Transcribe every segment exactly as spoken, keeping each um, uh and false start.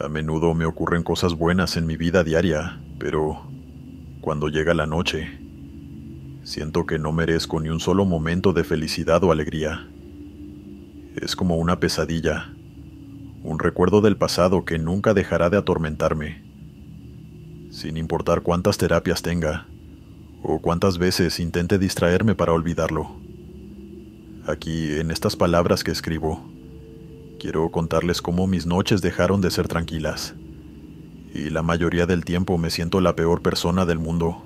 A menudo me ocurren cosas buenas en mi vida diaria, pero cuando llega la noche, siento que no merezco ni un solo momento de felicidad o alegría. Es como una pesadilla, un recuerdo del pasado que nunca dejará de atormentarme, sin importar cuántas terapias tenga o cuántas veces intente distraerme para olvidarlo. Aquí, en estas palabras que escribo, quiero contarles cómo mis noches dejaron de ser tranquilas, y la mayoría del tiempo me siento la peor persona del mundo.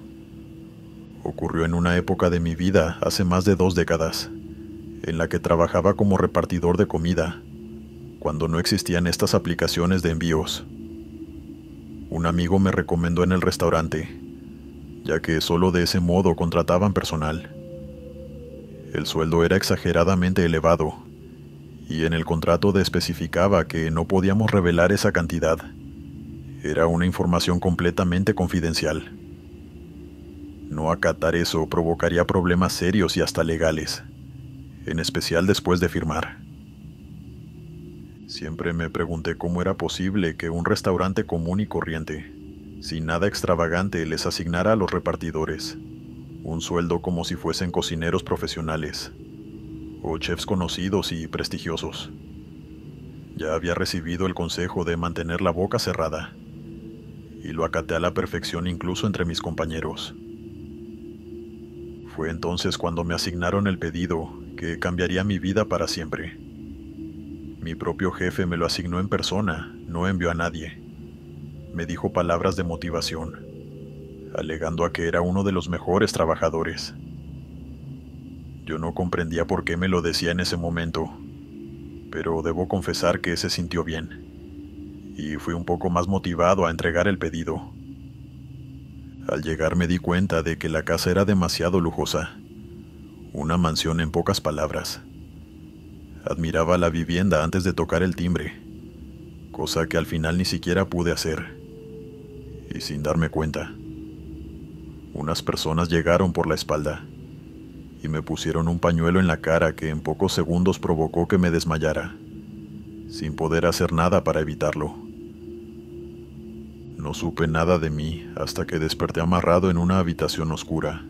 Ocurrió en una época de mi vida hace más de dos décadas, en la que trabajaba como repartidor de comida, cuando no existían estas aplicaciones de envíos. Un amigo me recomendó en el restaurante, ya que solo de ese modo contrataban personal. El sueldo era exageradamente elevado, y en el contrato especificaba que no podíamos revelar esa cantidad. Era una información completamente confidencial. No acatar eso provocaría problemas serios y hasta legales, en especial después de firmar. Siempre me pregunté cómo era posible que un restaurante común y corriente, sin nada extravagante, les asignara a los repartidores un sueldo como si fuesen cocineros profesionales o chefs conocidos y prestigiosos. Ya había recibido el consejo de mantener la boca cerrada, y lo acaté a la perfección incluso entre mis compañeros. Fue entonces cuando me asignaron el pedido que cambiaría mi vida para siempre. Mi propio jefe me lo asignó en persona, no envió a nadie. Me dijo palabras de motivación, alegando a que era uno de los mejores trabajadores. Yo no comprendía por qué me lo decía en ese momento, pero debo confesar que se sintió bien, y fui un poco más motivado a entregar el pedido. Al llegar me di cuenta de que la casa era demasiado lujosa, una mansión en pocas palabras. Admiraba la vivienda antes de tocar el timbre, cosa que al final ni siquiera pude hacer, y sin darme cuenta, unas personas llegaron por la espalda y me pusieron un pañuelo en la cara que en pocos segundos provocó que me desmayara, sin poder hacer nada para evitarlo. No supe nada de mí hasta que desperté amarrado en una habitación oscura,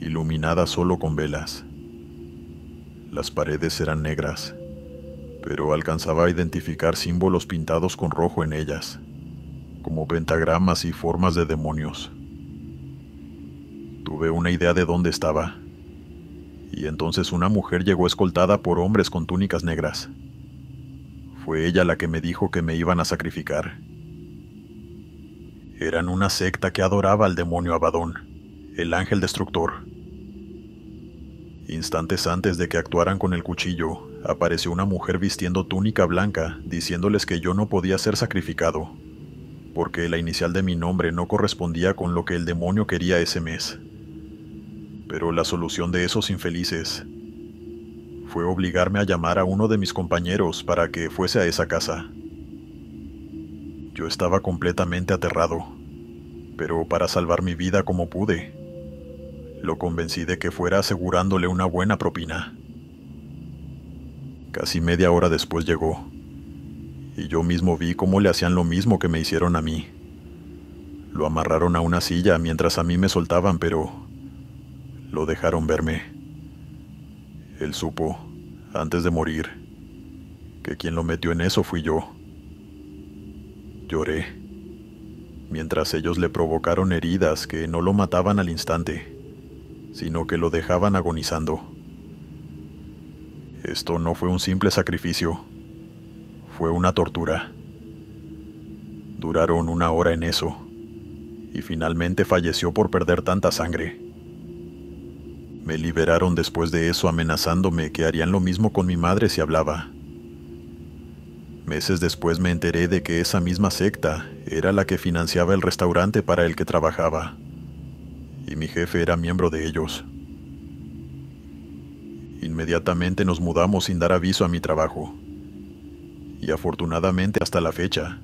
iluminada solo con velas. Las paredes eran negras, pero alcanzaba a identificar símbolos pintados con rojo en ellas, como pentagramas y formas de demonios. Tuve una idea de dónde estaba, y entonces una mujer llegó escoltada por hombres con túnicas negras. Fue ella la que me dijo que me iban a sacrificar. Eran una secta que adoraba al demonio Abadón, el ángel destructor. Instantes antes de que actuaran con el cuchillo, apareció una mujer vistiendo túnica blanca, diciéndoles que yo no podía ser sacrificado, porque la inicial de mi nombre no correspondía con lo que el demonio quería ese mes. Pero la solución de esos infelices fue obligarme a llamar a uno de mis compañeros para que fuese a esa casa. Yo estaba completamente aterrado, pero para salvar mi vida como pude, lo convencí de que fuera asegurándole una buena propina. Casi media hora después llegó, y yo mismo vi cómo le hacían lo mismo que me hicieron a mí. Lo amarraron a una silla mientras a mí me soltaban, pero lo dejaron verme. Él supo, antes de morir, que quien lo metió en eso fui yo. Lloré, mientras ellos le provocaron heridas que no lo mataban al instante, sino que lo dejaban agonizando. Esto no fue un simple sacrificio, fue una tortura. Duraron una hora en eso, y finalmente falleció por perder tanta sangre. Me liberaron después de eso, amenazándome que harían lo mismo con mi madre si hablaba. Meses después me enteré de que esa misma secta era la que financiaba el restaurante para el que trabajaba, y mi jefe era miembro de ellos. Inmediatamente nos mudamos sin dar aviso a mi trabajo, y afortunadamente hasta la fecha,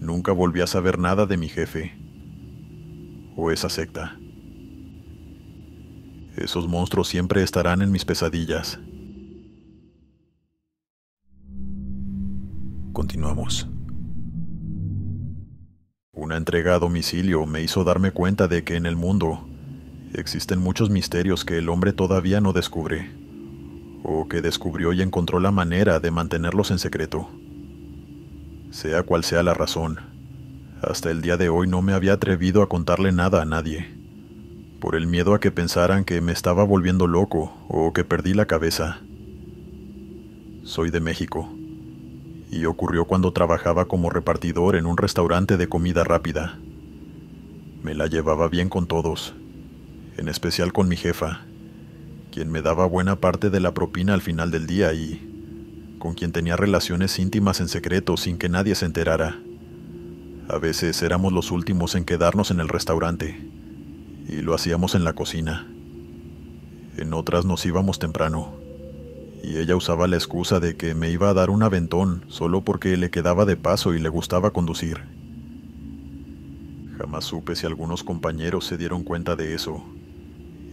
nunca volví a saber nada de mi jefe o esa secta. Esos monstruos siempre estarán en mis pesadillas. Continuamos. Una entrega a domicilio me hizo darme cuenta de que en el mundo existen muchos misterios que el hombre todavía no descubre, o que descubrió y encontró la manera de mantenerlos en secreto. Sea cual sea la razón, hasta el día de hoy no me había atrevido a contarle nada a nadie, por el miedo a que pensaran que me estaba volviendo loco o que perdí la cabeza. Soy de México, y ocurrió cuando trabajaba como repartidor en un restaurante de comida rápida. Me la llevaba bien con todos, en especial con mi jefa, quien me daba buena parte de la propina al final del día y con quien tenía relaciones íntimas en secreto sin que nadie se enterara. A veces éramos los últimos en quedarnos en el restaurante, y lo hacíamos en la cocina. En otras nos íbamos temprano, y ella usaba la excusa de que me iba a dar un aventón solo porque le quedaba de paso y le gustaba conducir. Jamás supe si algunos compañeros se dieron cuenta de eso,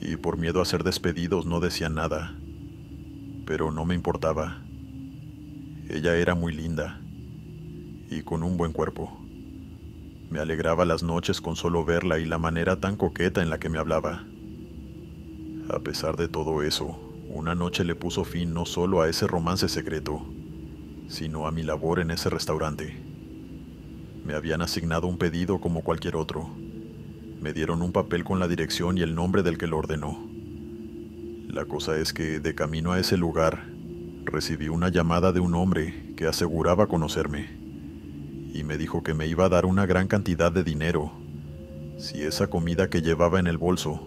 y por miedo a ser despedidos no decían nada, pero no me importaba. Ella era muy linda y con un buen cuerpo. Me alegraba las noches con solo verla y la manera tan coqueta en la que me hablaba. A pesar de todo eso, una noche le puso fin no solo a ese romance secreto, sino a mi labor en ese restaurante. Me habían asignado un pedido como cualquier otro. Me dieron un papel con la dirección y el nombre del que lo ordenó. La cosa es que, de camino a ese lugar, recibí una llamada de un hombre que aseguraba conocerme, y me dijo que me iba a dar una gran cantidad de dinero si esa comida que llevaba en el bolso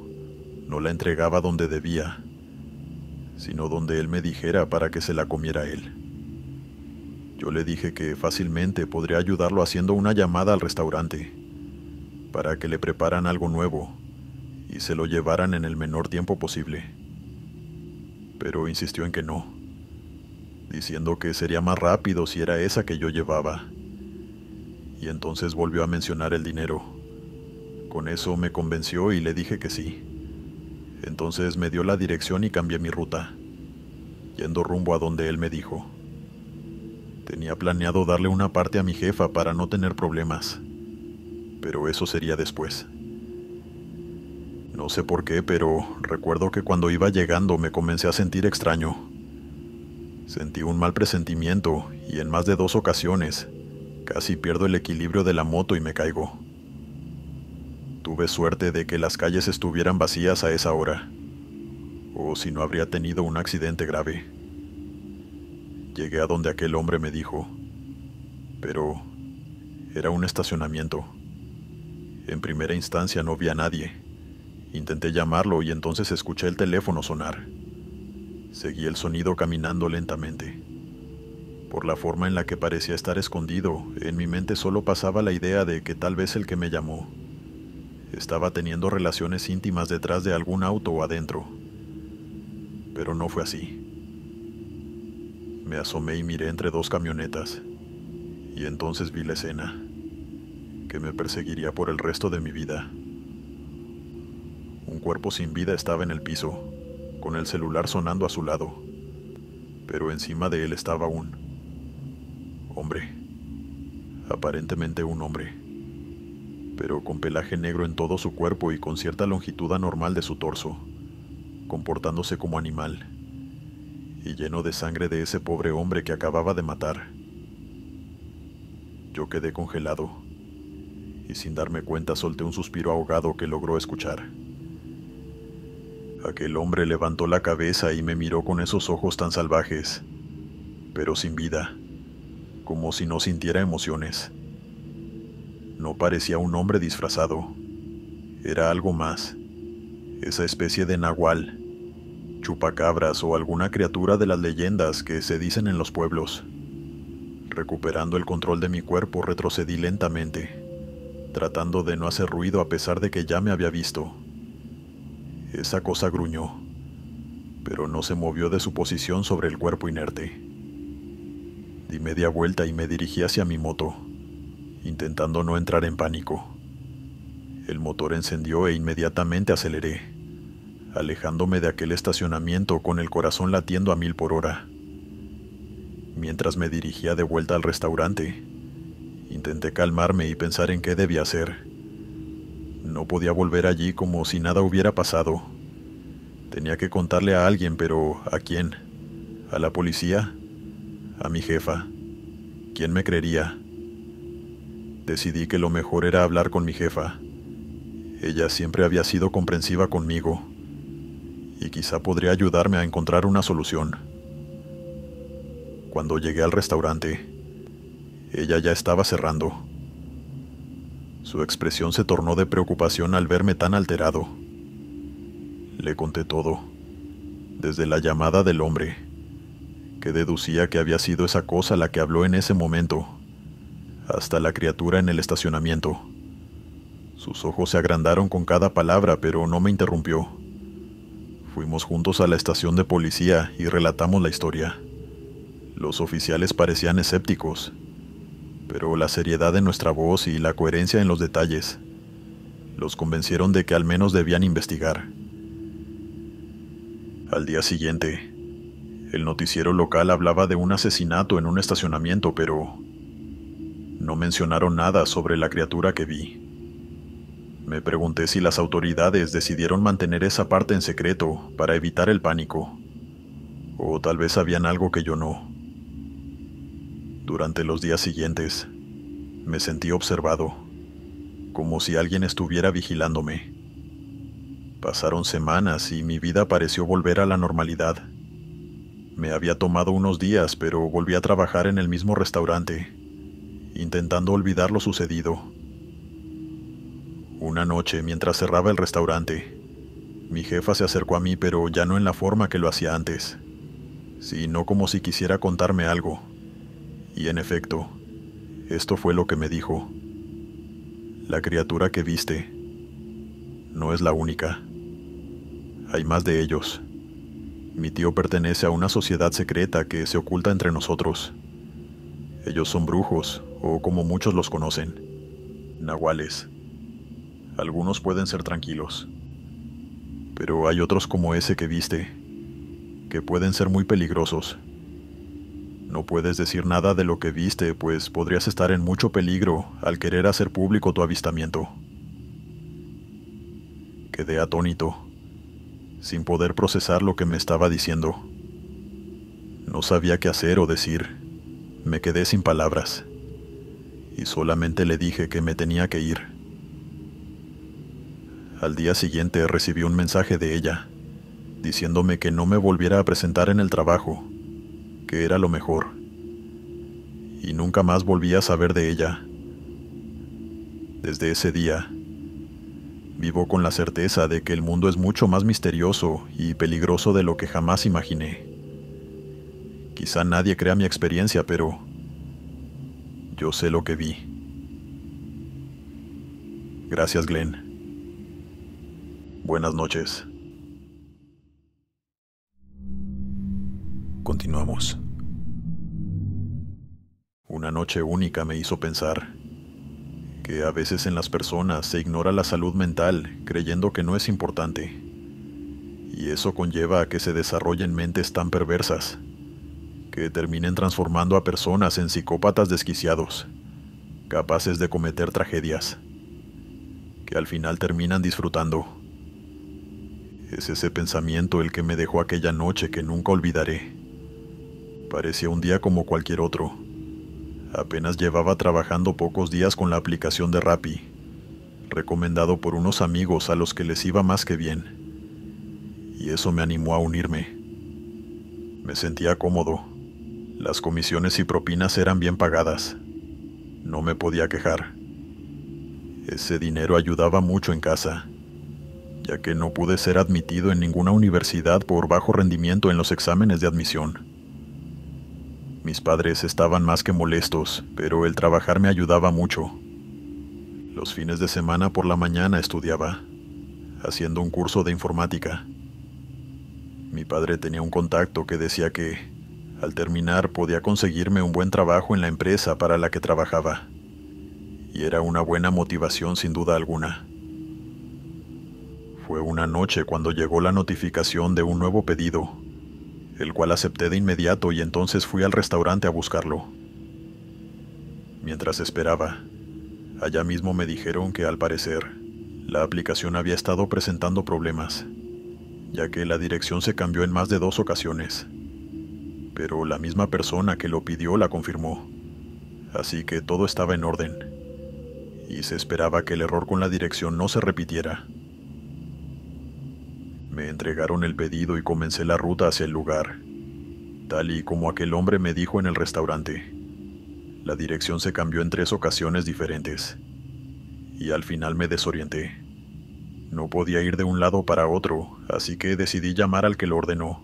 no la entregaba donde debía, sino donde él me dijera para que se la comiera él. Yo le dije que fácilmente podría ayudarlo haciendo una llamada al restaurante, para que le prepararan algo nuevo y se lo llevaran en el menor tiempo posible. Pero insistió en que no, diciendo que sería más rápido si era esa que yo llevaba. Y entonces volvió a mencionar el dinero. Con eso me convenció y le dije que sí. Entonces me dio la dirección y cambié mi ruta, yendo rumbo a donde él me dijo. Tenía planeado darle una parte a mi jefa para no tener problemas, pero eso sería después. No sé por qué, pero recuerdo que cuando iba llegando me comencé a sentir extraño. Sentí un mal presentimiento y en más de dos ocasiones casi pierdo el equilibrio de la moto y me caigo. Tuve suerte de que las calles estuvieran vacías a esa hora, o si no habría tenido un accidente grave. Llegué a donde aquel hombre me dijo, pero era un estacionamiento. En primera instancia no vi a nadie. Intenté llamarlo y entonces escuché el teléfono sonar. Seguí el sonido caminando lentamente. Por la forma en la que parecía estar escondido, en mi mente solo pasaba la idea de que tal vez el que me llamó estaba teniendo relaciones íntimas detrás de algún auto o adentro. Pero no fue así. Me asomé y miré entre dos camionetas, y entonces vi la escena que me perseguiría por el resto de mi vida. Un cuerpo sin vida estaba en el piso, con el celular sonando a su lado, pero encima de él estaba un hombre, aparentemente un hombre, pero con pelaje negro en todo su cuerpo y con cierta longitud anormal de su torso, comportándose como animal, y lleno de sangre de ese pobre hombre que acababa de matar. Yo quedé congelado, y sin darme cuenta solté un suspiro ahogado que logró escuchar. Aquel hombre levantó la cabeza y me miró con esos ojos tan salvajes, pero sin vida, como si no sintiera emociones. No parecía un hombre disfrazado, era algo más, esa especie de nahual, chupacabras o alguna criatura de las leyendas que se dicen en los pueblos. Recuperando el control de mi cuerpo, retrocedí lentamente, tratando de no hacer ruido a pesar de que ya me había visto. Esa cosa gruñó, pero no se movió de su posición sobre el cuerpo inerte. Di media vuelta y me dirigí hacia mi moto, intentando no entrar en pánico. El motor encendió e inmediatamente aceleré, alejándome de aquel estacionamiento con el corazón latiendo a mil por hora. Mientras me dirigía de vuelta al restaurante, Intenté calmarme y pensar en qué debía hacer. No podía volver allí como si nada hubiera pasado. Tenía que contarle a alguien, pero ¿a quién? ¿A la policía? ¿A mi jefa? ¿Quién me creería? Decidí que lo mejor era hablar con mi jefa. Ella siempre había sido comprensiva conmigo, y quizá podría ayudarme a encontrar una solución. Cuando llegué al restaurante, ella ya estaba cerrando. Su expresión se tornó de preocupación al verme tan alterado. Le conté todo, desde la llamada del hombre, que deducía que había sido esa cosa la que habló en ese momento, hasta la criatura en el estacionamiento. Sus ojos se agrandaron con cada palabra, pero no me interrumpió. Fuimos juntos a la estación de policía y relatamos la historia. Los oficiales parecían escépticos, pero la seriedad de nuestra voz y la coherencia en los detalles los convencieron de que al menos debían investigar. Al día siguiente, el noticiero local hablaba de un asesinato en un estacionamiento, pero no mencionaron nada sobre la criatura que vi. Me pregunté si las autoridades decidieron mantener esa parte en secreto para evitar el pánico, o tal vez sabían algo que yo no. Durante los días siguientes, me sentí observado, como si alguien estuviera vigilándome. Pasaron semanas y mi vida pareció volver a la normalidad. Me había tomado unos días, pero volví a trabajar en el mismo restaurante, intentando olvidar lo sucedido. Una noche, mientras cerraba el restaurante, mi jefa se acercó a mí, pero ya no en la forma que lo hacía antes, sino como si quisiera contarme algo. Y en efecto, esto fue lo que me dijo. La criatura que viste no es la única. Hay más de ellos. Mi tío pertenece a una sociedad secreta que se oculta entre nosotros. Ellos son brujos, o como muchos los conocen, nahuales. Algunos pueden ser tranquilos, pero hay otros como ese que viste, que pueden ser muy peligrosos. No puedes decir nada de lo que viste, pues podrías estar en mucho peligro al querer hacer público tu avistamiento. Quedé atónito, sin poder procesar lo que me estaba diciendo. No sabía qué hacer o decir. Me quedé sin palabras, y solamente le dije que me tenía que ir. Al día siguiente recibí un mensaje de ella, diciéndome que no me volviera a presentar en el trabajo, que era lo mejor, y nunca más volví a saber de ella. Desde ese día, vivo con la certeza de que el mundo es mucho más misterioso y peligroso de lo que jamás imaginé. Quizá nadie crea mi experiencia, pero yo sé lo que vi. Gracias, Glenn. Buenas noches. Continuamos. Una noche única me hizo pensar que a veces en las personas se ignora la salud mental creyendo que no es importante, y eso conlleva a que se desarrollen mentes tan perversas que terminen transformando a personas en psicópatas desquiciados, capaces de cometer tragedias que al final terminan disfrutando. Es ese pensamiento el que me dejó aquella noche que nunca olvidaré. Parecía un día como cualquier otro. Apenas llevaba trabajando pocos días con la aplicación de Rappi, recomendado por unos amigos a los que les iba más que bien, y eso me animó a unirme. Me sentía cómodo. Las comisiones y propinas eran bien pagadas. No me podía quejar. Ese dinero ayudaba mucho en casa, ya que no pude ser admitido en ninguna universidad por bajo rendimiento en los exámenes de admisión. Mis padres estaban más que molestos, pero el trabajar me ayudaba mucho. Los fines de semana por la mañana estudiaba, haciendo un curso de informática. Mi padre tenía un contacto que decía que, al terminar, podía conseguirme un buen trabajo en la empresa para la que trabajaba, y era una buena motivación sin duda alguna. Fue una noche cuando llegó la notificación de un nuevo pedido, el cual acepté de inmediato, y entonces fui al restaurante a buscarlo. Mientras esperaba, allá mismo me dijeron que al parecer, la aplicación había estado presentando problemas, ya que la dirección se cambió en más de dos ocasiones. Pero la misma persona que lo pidió la confirmó, así que todo estaba en orden, y se esperaba que el error con la dirección no se repitiera. Me entregaron el pedido y comencé la ruta hacia el lugar, tal y como aquel hombre me dijo en el restaurante. La dirección se cambió en tres ocasiones diferentes, y al final me desorienté. No podía ir de un lado para otro, así que decidí llamar al que lo ordenó,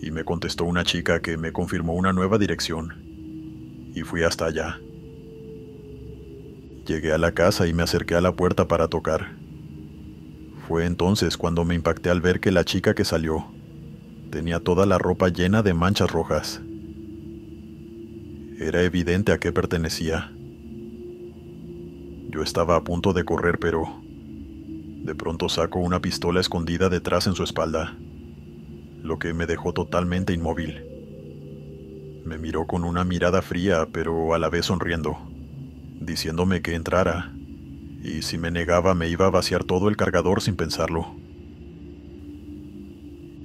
y me contestó una chica que me confirmó una nueva dirección, y fui hasta allá. Llegué a la casa y me acerqué a la puerta para tocar. Fue entonces cuando me impacté al ver que la chica que salió tenía toda la ropa llena de manchas rojas. Era evidente a qué pertenecía. Yo estaba a punto de correr, pero de pronto sacó una pistola escondida detrás en su espalda, lo que me dejó totalmente inmóvil. Me miró con una mirada fría, pero a la vez sonriendo, diciéndome que entrara, y si me negaba me iba a vaciar todo el cargador sin pensarlo.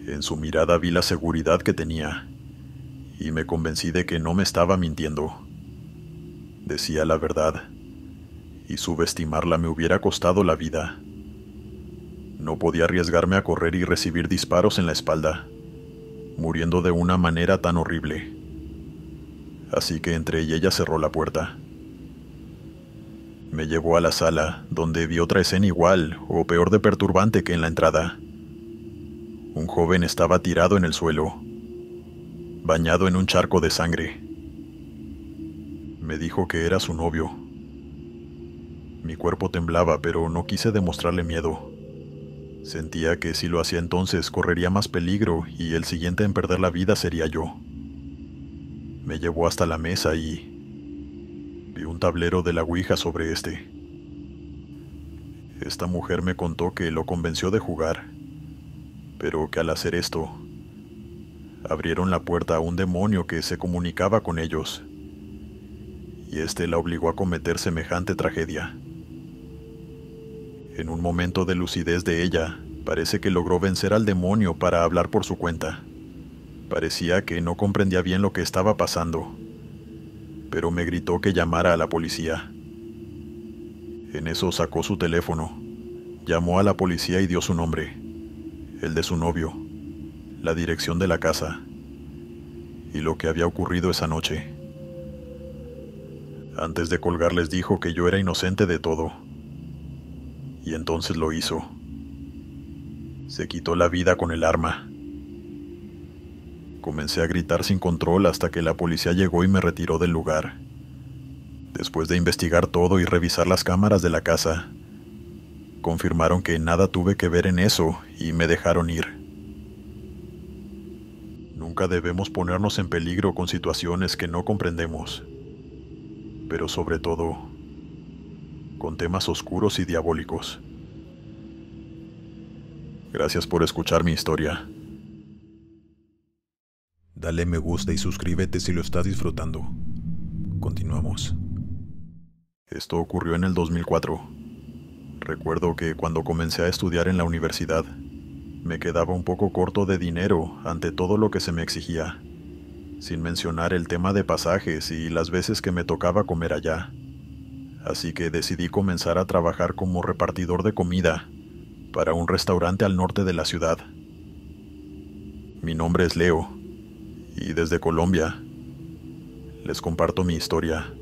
En su mirada vi la seguridad que tenía, y me convencí de que no me estaba mintiendo. Decía la verdad, y subestimarla me hubiera costado la vida. No podía arriesgarme a correr y recibir disparos en la espalda, muriendo de una manera tan horrible. Así que entré y ella cerró la puerta. Me llevó a la sala, donde vi otra escena igual o peor de perturbante que en la entrada. Un joven estaba tirado en el suelo, bañado en un charco de sangre. Me dijo que era su novio. Mi cuerpo temblaba, pero no quise demostrarle miedo. Sentía que si lo hacía entonces correría más peligro y el siguiente en perder la vida sería yo. Me llevó hasta la mesa y vi un tablero de la Ouija sobre este. Esta mujer me contó que lo convenció de jugar, pero que al hacer esto, abrieron la puerta a un demonio que se comunicaba con ellos, y este la obligó a cometer semejante tragedia. En un momento de lucidez de ella, parece que logró vencer al demonio para hablar por su cuenta. Parecía que no comprendía bien lo que estaba pasando, pero me gritó que llamara a la policía. En eso sacó su teléfono, llamó a la policía y dio su nombre, el de su novio, la dirección de la casa, y lo que había ocurrido esa noche. Antes de colgar les dijo que yo era inocente de todo, y entonces lo hizo. Se quitó la vida con el arma. Comencé a gritar sin control hasta que la policía llegó y me retiró del lugar. Después de investigar todo y revisar las cámaras de la casa, confirmaron que nada tuve que ver en eso y me dejaron ir. Nunca debemos ponernos en peligro con situaciones que no comprendemos, pero sobre todo, con temas oscuros y diabólicos. Gracias por escuchar mi historia. Dale me gusta y suscríbete si lo estás disfrutando. Continuamos. Esto ocurrió en el dos mil cuatro. Recuerdo que cuando comencé a estudiar en la universidad, me quedaba un poco corto de dinero ante todo lo que se me exigía, sin mencionar el tema de pasajes y las veces que me tocaba comer allá. Así que decidí comenzar a trabajar como repartidor de comida para un restaurante al norte de la ciudad. Mi nombre es Leo, y desde Colombia les comparto mi historia.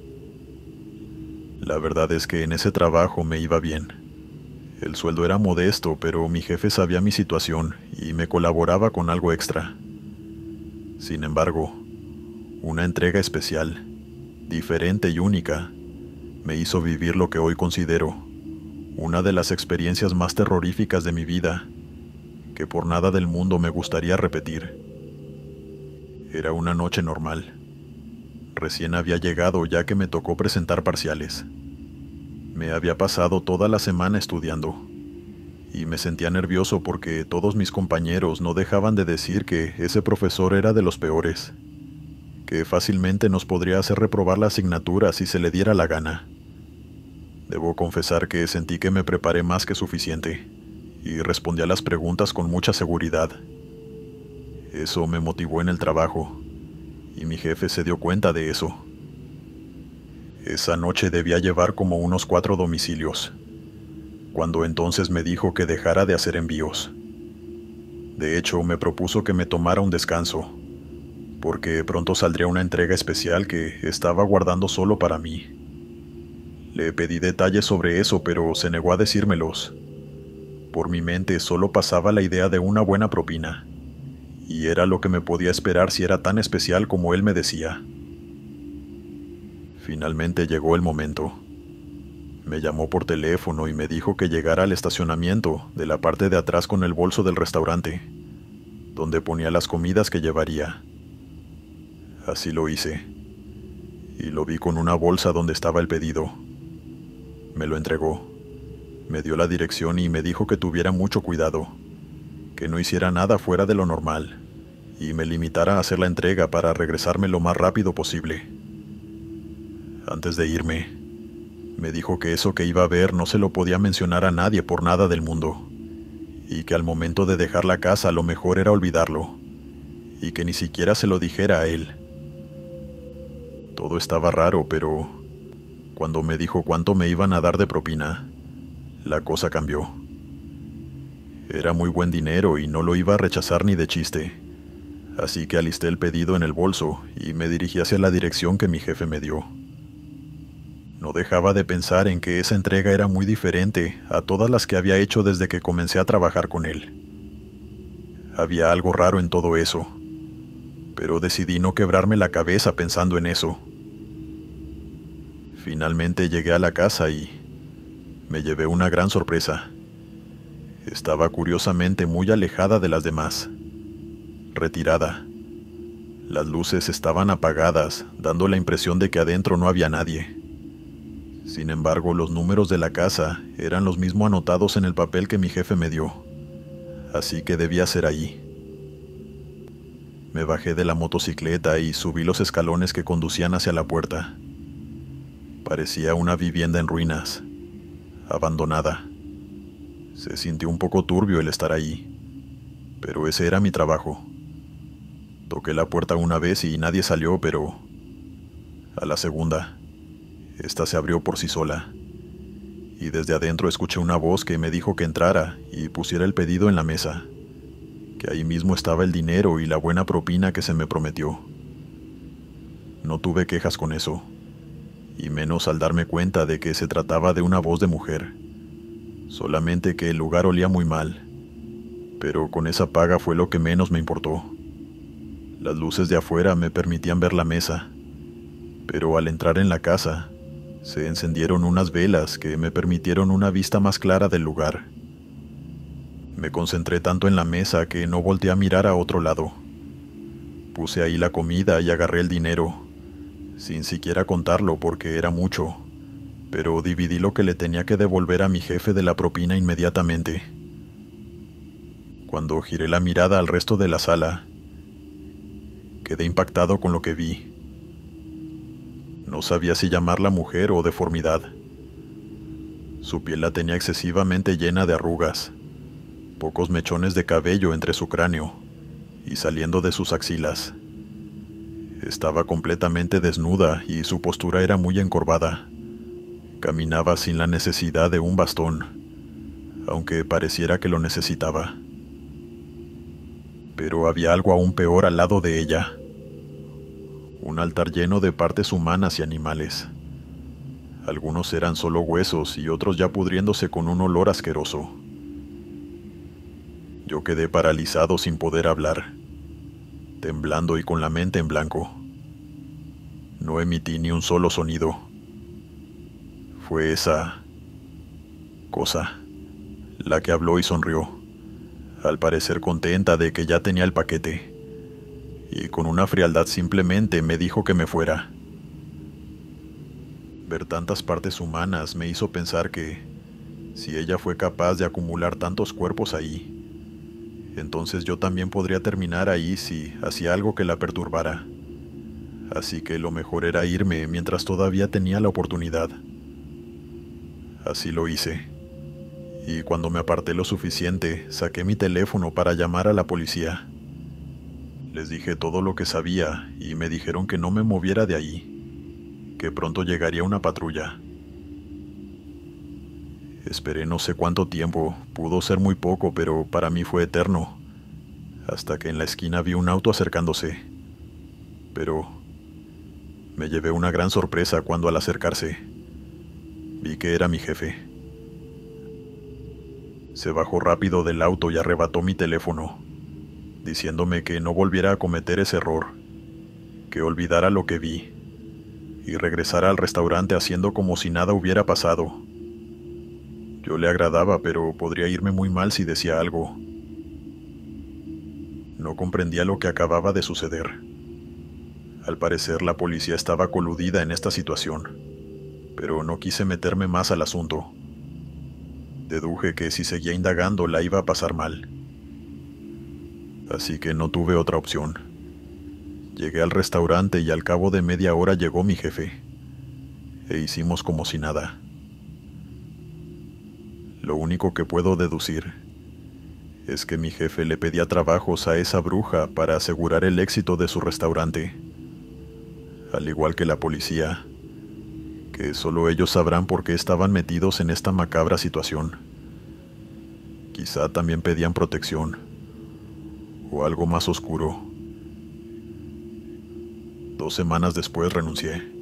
La verdad es que en ese trabajo me iba bien. El sueldo era modesto, pero mi jefe sabía mi situación y me colaboraba con algo extra. Sin embargo, una entrega especial, diferente y única, me hizo vivir lo que hoy considero una de las experiencias más terroríficas de mi vida, que por nada del mundo me gustaría repetir. Era una noche normal. Recién había llegado ya que me tocó presentar parciales. Me había pasado toda la semana estudiando, y me sentía nervioso porque todos mis compañeros no dejaban de decir que ese profesor era de los peores, que fácilmente nos podría hacer reprobar la asignatura si se le diera la gana. Debo confesar que sentí que me preparé más que suficiente, y respondí a las preguntas con mucha seguridad. Eso me motivó en el trabajo, y mi jefe se dio cuenta de eso. Esa noche debía llevar como unos cuatro domicilios, cuando entonces me dijo que dejara de hacer envíos. De hecho, me propuso que me tomara un descanso, porque pronto saldría una entrega especial que estaba guardando solo para mí. Le pedí detalles sobre eso, pero se negó a decírmelos. Por mi mente solo pasaba la idea de una buena propina, y era lo que me podía esperar si era tan especial como él me decía. Finalmente llegó el momento. Me llamó por teléfono y me dijo que llegara al estacionamiento de la parte de atrás con el bolso del restaurante, donde ponía las comidas que llevaría. Así lo hice, y lo vi con una bolsa donde estaba el pedido. Me lo entregó, me dio la dirección y me dijo que tuviera mucho cuidado, que no hiciera nada fuera de lo normal, y me limitara a hacer la entrega para regresarme lo más rápido posible. Antes de irme, me dijo que eso que iba a ver no se lo podía mencionar a nadie por nada del mundo, y que al momento de dejar la casa lo mejor era olvidarlo, y que ni siquiera se lo dijera a él. Todo estaba raro, pero cuando me dijo cuánto me iban a dar de propina, la cosa cambió. Era muy buen dinero y no lo iba a rechazar ni de chiste, así que alisté el pedido en el bolso y me dirigí hacia la dirección que mi jefe me dio. No dejaba de pensar en que esa entrega era muy diferente a todas las que había hecho desde que comencé a trabajar con él. Había algo raro en todo eso, pero decidí no quebrarme la cabeza pensando en eso. Finalmente llegué a la casa y me llevé una gran sorpresa. Estaba curiosamente muy alejada de las demás, retirada. Las luces estaban apagadas, dando la impresión de que adentro no había nadie. Sin embargo, los números de la casa eran los mismos anotados en el papel que mi jefe me dio, así que debía ser ahí. Me bajé de la motocicleta y subí los escalones que conducían hacia la puerta. Parecía una vivienda en ruinas, abandonada. Se sintió un poco turbio el estar ahí, pero ese era mi trabajo. Toqué la puerta una vez y nadie salió, pero a la segunda, esta se abrió por sí sola, y desde adentro escuché una voz que me dijo que entrara y pusiera el pedido en la mesa, que ahí mismo estaba el dinero y la buena propina que se me prometió. No tuve quejas con eso, y menos al darme cuenta de que se trataba de una voz de mujer, solamente que el lugar olía muy mal, pero con esa paga fue lo que menos me importó. Las luces de afuera me permitían ver la mesa, pero al entrar en la casa, se encendieron unas velas que me permitieron una vista más clara del lugar. Me concentré tanto en la mesa que no volteé a mirar a otro lado. Puse ahí la comida y agarré el dinero, sin siquiera contarlo porque era mucho, pero dividí lo que le tenía que devolver a mi jefe de la propina inmediatamente. Cuando giré la mirada al resto de la sala, quedé impactado con lo que vi. No sabía si llamarla mujer o deformidad. Su piel la tenía excesivamente llena de arrugas, pocos mechones de cabello entre su cráneo y saliendo de sus axilas. Estaba completamente desnuda y su postura era muy encorvada. Caminaba sin la necesidad de un bastón, aunque pareciera que lo necesitaba. Pero había algo aún peor al lado de ella. Un altar lleno de partes humanas y animales. Algunos eran solo huesos y otros ya pudriéndose con un olor asqueroso. Yo quedé paralizado sin poder hablar, temblando y con la mente en blanco. No emití ni un solo sonido. Fue esa cosa la que habló y sonrió, al parecer contenta de que ya tenía el paquete, y con una frialdad simplemente me dijo que me fuera. Ver tantas partes humanas me hizo pensar que, si ella fue capaz de acumular tantos cuerpos ahí, entonces yo también podría terminar ahí si hacía algo que la perturbara, así que lo mejor era irme mientras todavía tenía la oportunidad. Así lo hice, y cuando me aparté lo suficiente, saqué mi teléfono para llamar a la policía. Les dije todo lo que sabía y me dijeron que no me moviera de ahí, que pronto llegaría una patrulla. Esperé no sé cuánto tiempo, pudo ser muy poco, pero para mí fue eterno, hasta que en la esquina vi un auto acercándose. Pero me llevé una gran sorpresa cuando al acercarse, vi que era mi jefe. Se bajó rápido del auto y arrebató mi teléfono, diciéndome que no volviera a cometer ese error, que olvidara lo que vi, y regresara al restaurante haciendo como si nada hubiera pasado. Yo le agradaba, pero podría irme muy mal si decía algo. No comprendía lo que acababa de suceder. Al parecer, la policía estaba coludida en esta situación, pero no quise meterme más al asunto. Deduje que si seguía indagando la iba a pasar mal. Así que no tuve otra opción. Llegué al restaurante y al cabo de media hora llegó mi jefe, e hicimos como si nada. Lo único que puedo deducir es que mi jefe le pedía trabajos a esa bruja para asegurar el éxito de su restaurante, al igual que la policía, que solo ellos sabrán por qué estaban metidos en esta macabra situación. Quizá también pedían protección, o algo más oscuro. Dos semanas después renuncié.